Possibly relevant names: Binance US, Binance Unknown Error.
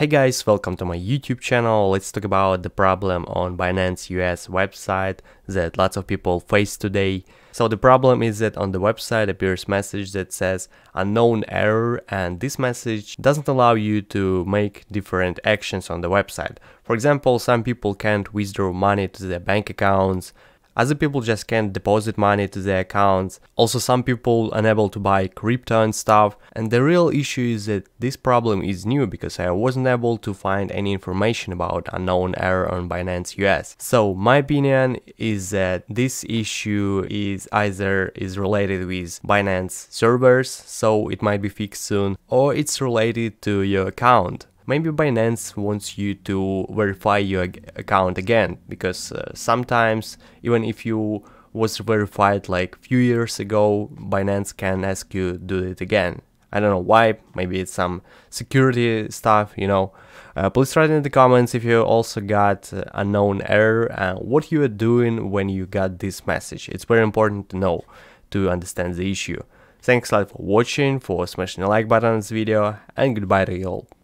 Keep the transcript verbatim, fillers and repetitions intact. Hey guys, welcome to my YouTube channel. Let's talk about the problem on Binance U S website that lots of people face today. So the problem is that on the website appears message that says unknown error, and this message doesn't allow you to make different actions on the website. For example, some people can't withdraw money to their bank accounts. Other people just can't deposit money to their accounts. Also, some people unable to buy crypto and stuff. And the real issue is that this problem is new because I wasn't able to find any information about unknown error on Binance U S. So my opinion is that this issue is either is related with Binance servers, so it might be fixed soon, or it's related to your account. Maybe Binance wants you to verify your account again, because uh, sometimes even if you was verified like few years ago, Binance can ask you to do it again. I don't know why, maybe it's some security stuff, you know. Uh, please write in the comments if you also got uh, unknown error and what you were doing when you got this message. It's very important to know, to understand the issue. Thanks a lot for watching, for smashing the like button on this video, and goodbye to you all.